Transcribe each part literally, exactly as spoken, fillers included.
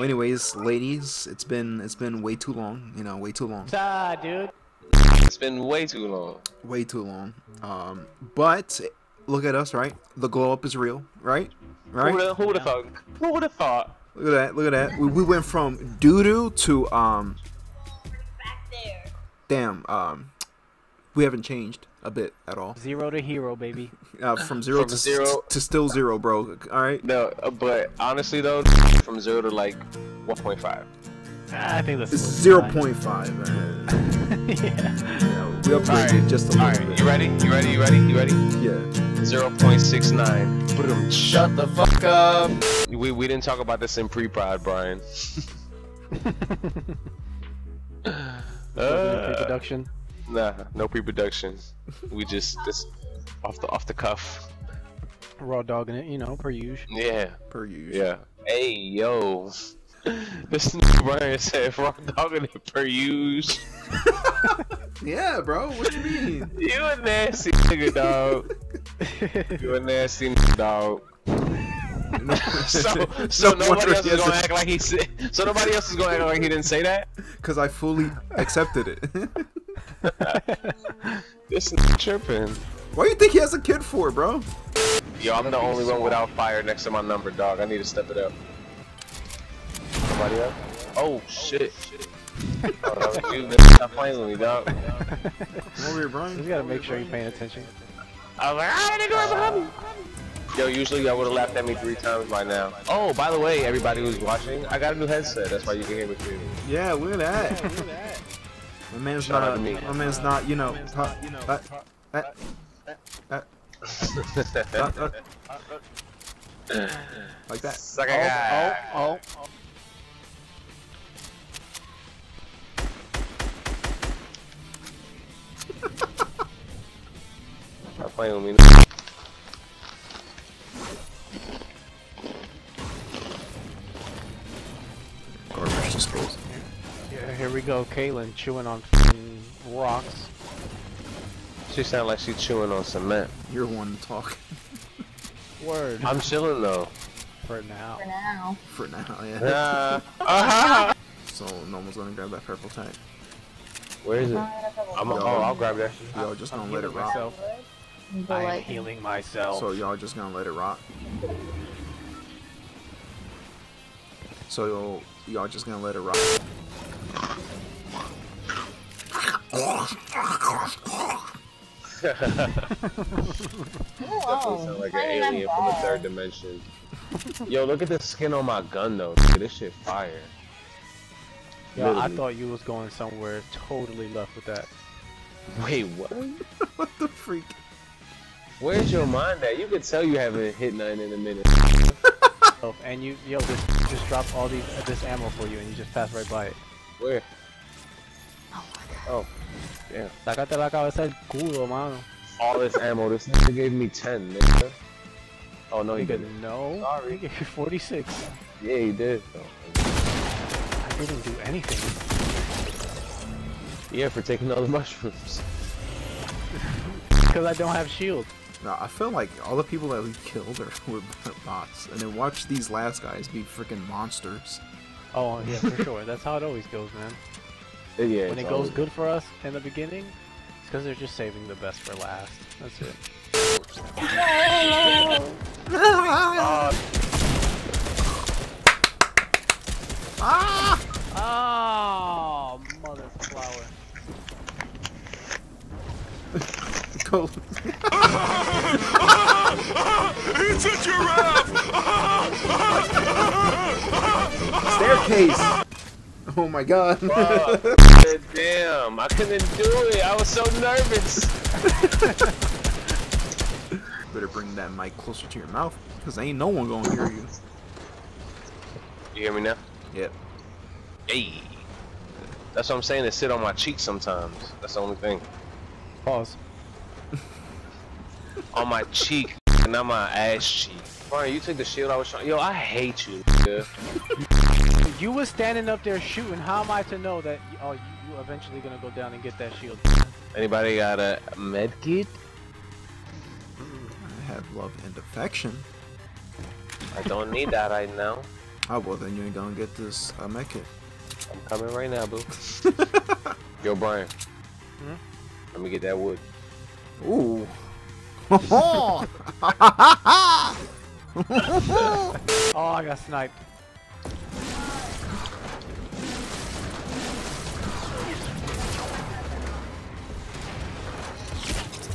Well, anyways, ladies, it's been it's been way too long. You know, way too long. Ah, dude. It's been way too long. Way too long. Um, but look at us, right? The glow up is real, right? Right? Who the, who the fuck? Who the fuck? Look at that! Look at that! We, we went from doo doo to um. Back there. Damn. Um, we haven't changed a bit at all. Zero to hero, baby. Uh, from zero from to zero to still zero, bro. All right. No, but honestly though, from zero to like one point five. I think that's zero point five. Man. Yeah. Yeah. We upgraded just a little bit. All right. You ready? You ready? You ready? You ready? Yeah. zero point six nine. Shut the fuck up. We we didn't talk about this in pre-prod, Brian. uh, pre-production. Nah, no pre-production. We just this off the off the cuff. Raw dogging it, you know, per usual. Yeah, per usual. Yeah. Hey yo, this Brian said raw dogging it per usual. Yeah, bro. What you mean? You a nasty nigga, dog. You a nasty nigga, dog. so, so no nobody else is gonna act like he said. So nobody else is gonna act like he didn't say that. Cause I fully accepted it. This is tripping. Why do you think he has a kid for, bro? Yo, I'm the only one without fire next to my number, dog. I need to step it up. Somebody up? Oh shit. Oh, shit. Oh, that was you, man. Stop playing with me, dog. Come over here, Brian. You gotta make sure you're paying attention. I was like, ah, nigga, right behind me. Yo, usually y'all would've laughed at me three times by now. Oh, by the way, everybody who's watching, I got a new headset. That's why you can hear me clearly. Yeah, look at that. Look at that. My man's Shout not, me. my man's not, you know, hot, hot, hot, hot, hot, like that. Suck a guy. Oh, oh, oh. Stop playing with me. Garbage disposal. Yeah, here we go. Kaylin chewing on rocks. She sounds like she's chewing on cement. You're one to talk. Word. I'm chilling though. For now. For now. For now, yeah. Uh, uh-huh. So no one's gonna grab that purple tank. Where is it? I'm a, oh, I'll grab that. Y'all just gonna let it rock. I am healing myself. So y'all just gonna let it rock. So y'all just gonna let it rock. Definitely sound like an alien from the third dimension. Yo, look at the skin on my gun though. This shit fire. Yeah, I thought you was going somewhere totally left with that. Wait, what? What the freak? Where's your mind at? You could tell you haven't hit nothing in a minute. And you, yo, just, just drop all these uh, this ammo for you, and you just pass right by it. Where? Oh my god. Oh, yeah. Sacate la cabeza el culo, mano. All this ammo. This nigga gave me ten, nigga. Oh no, he didn't. No. Sorry. He gave you forty-six. Yeah, he did. Oh. We didn't do anything. Yeah, for taking all the mushrooms. Because I don't have shield. Nah, I feel like all the people that we killed are, were bots. And then watch these last guys be freaking monsters. Oh, yeah, for sure. That's how it always goes, man. Yeah, when it goes always... good for us in the beginning, it's because they're just saving the best for last. That's it. uh, ah! Oh, mother flower. Go. It's a giraffe! Staircase! Oh my god. Oh, damn, I couldn't do it. I was so nervous. Better bring that mic closer to your mouth, because ain't no one gonna hear you. You hear me now? Yep. Hey. That's what I'm saying, it sit on my cheek sometimes. That's the only thing. Pause. On my cheek, not my ass cheek. Brian, you took the shield I was trying. Yo, I hate you, nigga. You was standing up there shooting. How am I to know that oh, you eventually gonna go down and get that shield? Anybody got a med kit? I have love and affection. I don't need that right now. Oh, well, then you ain't gonna get this. I'll make it. I'm coming right now, boo. Yo, Brian. Hmm? Let me get that wood. Ooh. Oh, I got sniped.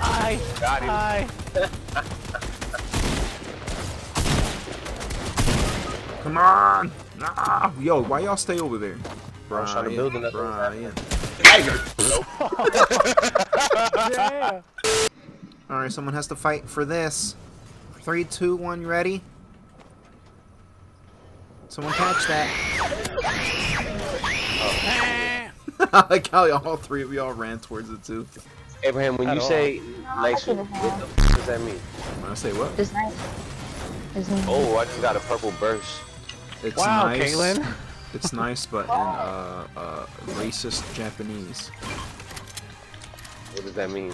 I got him. I. Come on! Nah. Yo, why y'all stay over there? Brian, I'm trying to build another Brian. Tiger. Yeah. All right, someone has to fight for this. Three, two, one, ready? Someone catch that. Oh. I like how all three of y'all ran towards it too. Abraham, when At you all. say nice, what the f does that mean? When I say what? It's nice. It's nice. Oh, I just got a purple burst. It's wow, nice. Kaylin. It's nice, but in uh, uh, racist Japanese. What does that mean?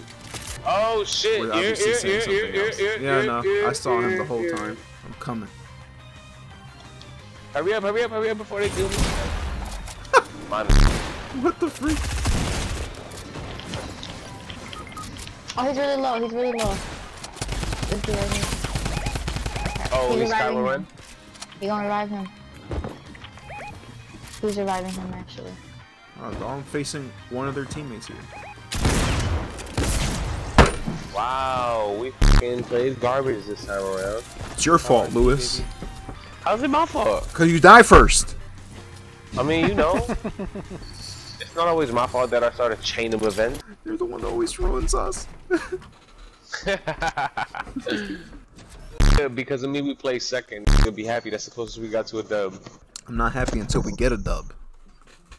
Oh shit! We're obviously ear, saying ear, something ear, else. Ear, yeah, ear, no, ear, I saw him the whole ear. time. I'm coming. Hurry up! Hurry up! Hurry up before they do me. What the freak? Oh, he's really low. He's really low. Oh, he's Kylo. You gonna revive him? Who's reviving him actually? Oh, I'm facing one of their teammates here. Wow, we fucking played garbage this time around. It's your fault, oh, Luis. How's it my fault? Cause you die first. I mean, you know, it's not always my fault that I start a chain of events. You're the one that always ruins us. Because of me, we play second. You'll be happy. That's the closest we got to a dub. I'm not happy until we get a dub.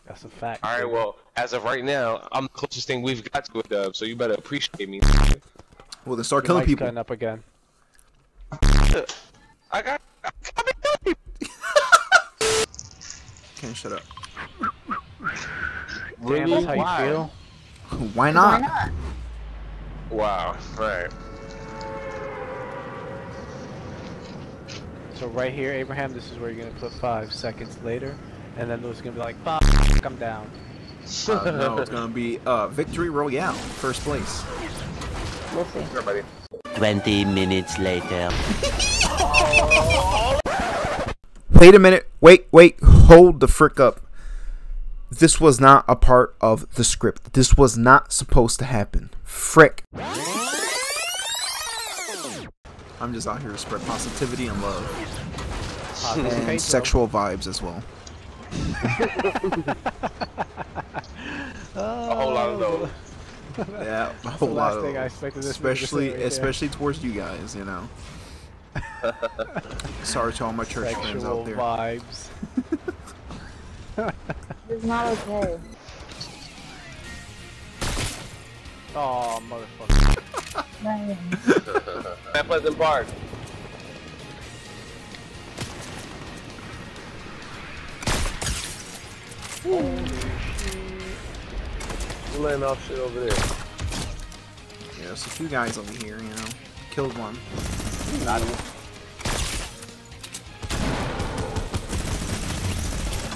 That's a fact. All right, well, as of right now, I'm the closest thing we've got to a dub, so you better appreciate me. Well, then start killing people. Up again. I got. I got people. Can't shut up. Really? Damn, that's how you feel? Why not? Why not? Wow. Right. So right here, Abraham, this is where you're gonna put five seconds later, and then there's gonna be like, "Fuck, I'm down." Uh, no, it's gonna be uh, victory royale, first place. Okay. Twenty minutes later. Wait a minute. Wait, wait. Hold the frick up. This was not a part of the script. This was not supposed to happen. Frick. I'm just out here to spread positivity and love. Uh, and sexual vibes as well. Oh. A whole lot of those. Yeah, a whole lot of thing I expected this especially, right especially towards you guys, you know. Sorry to all my church Sexual friends out there. Vibes. It's not okay. Oh, motherfucker. That wasn't barred. We're laying off shit over there. Yeah, there's a few guys over here, you know. Killed one. Not him.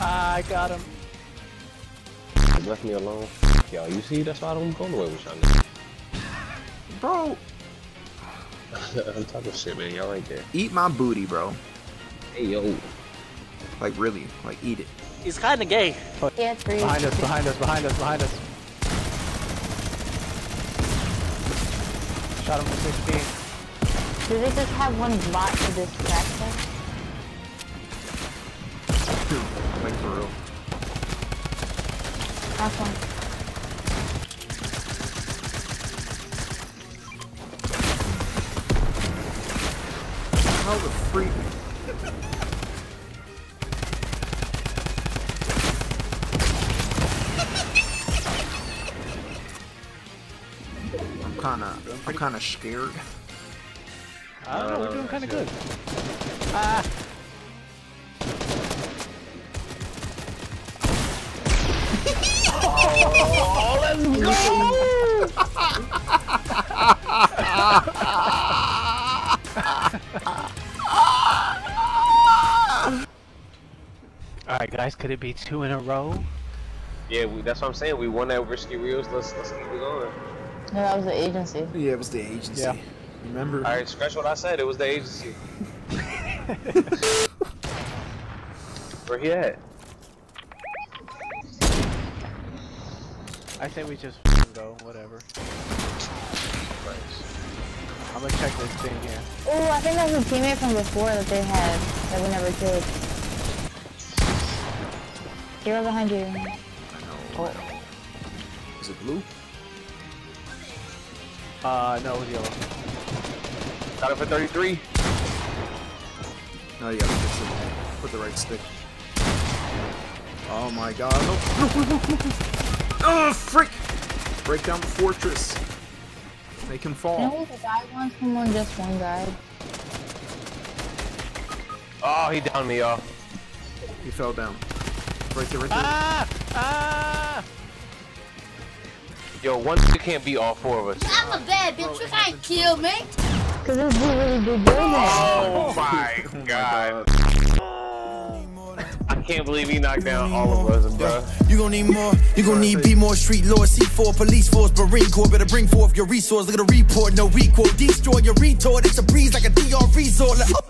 I got him. You left me alone. Yo, you see, that's why I don't go away with y'all niggas. Bro! I'm talking shit, man. Y'all ain't there. Eat my booty, bro. Hey, yo. Like, really. Like, eat it. He's kinda gay. Yeah, it's behind us, behind us, behind us, behind us. Shot him with sixteen. Do they just have one bot to distract them? Like for real. Awesome. How the freak? Kinda, I'm kind of scared. I don't know, we're doing kind of good. Ah! Oh, let's go! Alright guys, could it be two in a row? Yeah, we, that's what I'm saying. We won that risky reels. Let's let's keep it going. No, that was the agency. Yeah, it was the agency. Yeah. Remember? Alright, scratch what I said. It was the agency. Where he at? I say we just go, whatever. Nice. I'm gonna check this thing here. Oh, I think that was a teammate from before that they had that we never killed. Hero behind you. I know. Oh. Is it blue? Uh, no, it was yellow. Got it for thirty-three. No, you gotta fix it. Put the right stick. Oh my god. Oh, oh frick! Break down the fortress. Make him fall. No, the guy wants someone, just one guy. Oh, he downed me off. He fell down. Right there, right there. Ah! Ah! Yo, one you can't beat all four of us. I'm a bad bitch, you can't kill me! Cause this dude really did good. Oh my god. I can't believe he knocked down all of us, bro. You gon' need more, you gon' need be more street lord, C four, police force, Marine Corps. Better bring forth your resource, look at the report, no recoil. Destroy your retort, it's a breeze like a D R resort. Like, oh.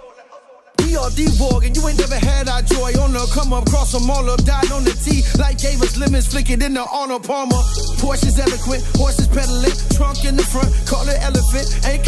D R D walk, and you ain't never had our joy on the come up, cross them all up, died on the T. Light gave us lemons, flicking in the Arnold Palmer. Porsche's eloquent, horses pedaling, trunk in the front, call it elephant, ain't